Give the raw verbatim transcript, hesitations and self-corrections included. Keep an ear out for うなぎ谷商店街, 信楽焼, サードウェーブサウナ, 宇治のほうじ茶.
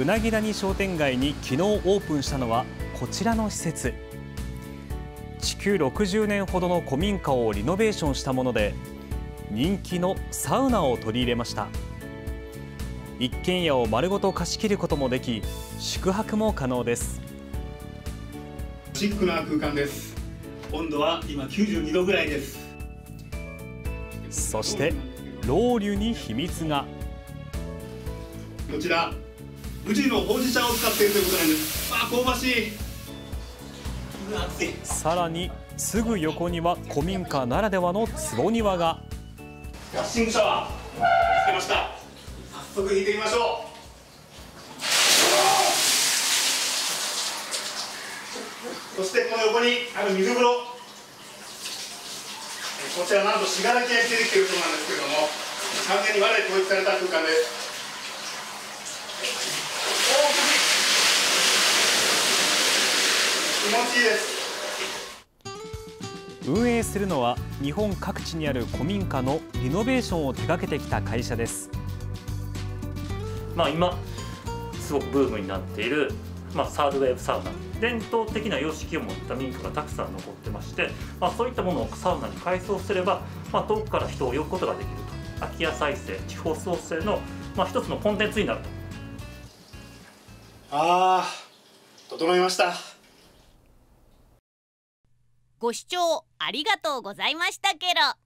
うなぎ谷商店街に昨日オープンしたのはこちらの施設。築ろくじゅうねんほどの古民家をリノベーションしたもので、人気のサウナを取り入れました。一軒家を丸ごと貸し切ることもでき、宿泊も可能です。シックな空間です。温度は今きゅうじゅうにどぐらいです。そしてロウリュに秘密が。こちら宇治のほうじ茶を使っているということなんです。あ、香ばしい。さらにすぐ横には古民家ならではの壺庭が。ガッシングシャワーつけました。早速引いてみましょう。そしてこの横にある水風呂、こちらなんと信楽焼でできているそうなんですけれども、完全に和で統一された空間です。気持ちいいです。運営するのは日本各地にある古民家のリノベーションを手掛けてきた会社です。まあ、今すごくブームになっている、まあ、サードウェーブサウナ、伝統的な様式を持った民家がたくさん残ってまして、まあ、そういったものをサウナに改装すれば、まあ、遠くから人を呼ぶことができると。空き家再生、地方創生の、まあ、一つのコンテンツになると。あー、整いました。ご視聴ありがとうございましたケロ。